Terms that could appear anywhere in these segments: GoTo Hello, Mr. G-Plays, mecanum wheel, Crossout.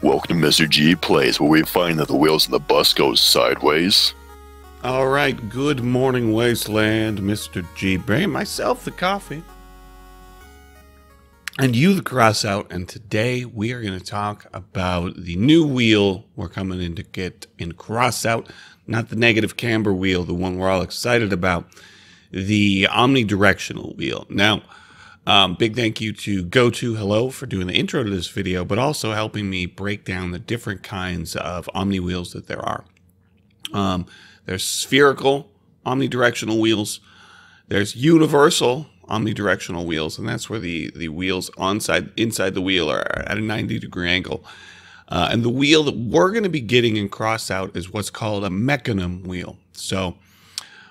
Welcome to Mr. G-Plays, where we find that the wheels in the bus goes sideways. Alright, good morning, Wasteland, Mr. G-Brain, myself, the coffee, and you, the Crossout, and today we are going to talk about the new wheel we're coming in to get in Crossout, not the negative camber wheel, the one we're all excited about, the omnidirectional wheel. Now, big thank you to GoTo Hello for doing the intro to this video, but also helping me break down the different kinds of omni wheels that there are. There's spherical omnidirectional wheels, there's universal omnidirectional wheels, and that's where the wheels inside the wheel are at a 90-degree angle. And the wheel that we're going to be getting in Crossout is what's called a mecanum wheel. So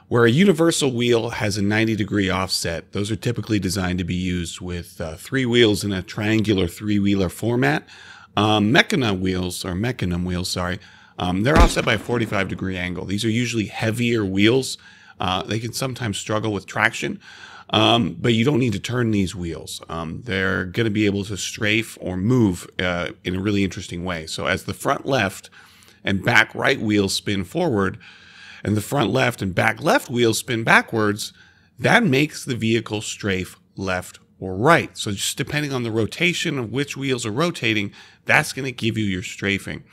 where a universal wheel has a 90-degree offset, those are typically designed to be used with three wheels in a triangular three-wheeler format. Mecanum wheels, they're offset by a 45-degree angle. These are usually heavier wheels. They can sometimes struggle with traction, but you don't need to turn these wheels. They're going to be able to strafe or move in a really interesting way. So as the front left and back right wheels spin forward, and the front left and back left wheels spin backwards, that makes the vehicle strafe left or right. So just depending on the rotation of which wheels are rotating, that's going to give you your strafing.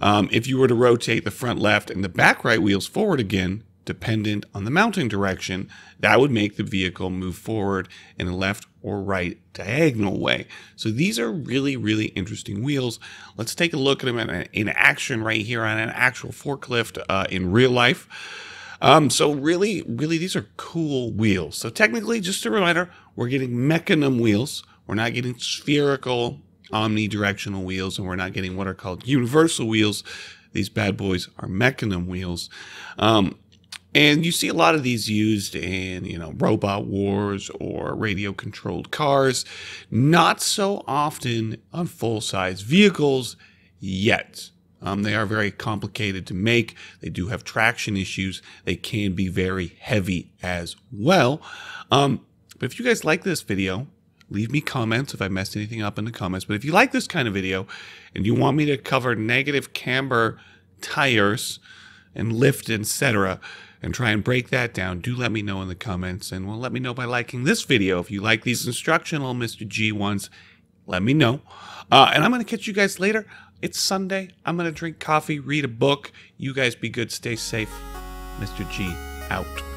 If you were to rotate the front left and the back right wheels forward again, dependent on the mounting direction, that would make the vehicle move forward in a left or right diagonal way. So these are really, really interesting wheels. Let's take a look at them in action right here on an actual forklift in real life. So really, really, these are cool wheels. So technically, just a reminder, we're getting mecanum wheels. We're not getting spherical omnidirectional wheels, and we're not getting what are called universal wheels. These bad boys are mecanum wheels. And you see a lot of these used in, you know, robot wars or radio-controlled cars. Not so often on full-size vehicles yet. They are very complicated to make. They do have traction issues. They can be very heavy as well. But if you guys like this video, leave me comments if I messed anything up in the comments. But if you like this kind of video and you want me to cover negative camber tires and lift, etc., and try and break that down, do let me know in the comments. And well, let me know by liking this video. If you like these instructional Mr. G ones, let me know. And I'm going to catch you guys later. It's Sunday. I'm going to drink coffee, read a book. You guys be good. Stay safe. Mr. G out.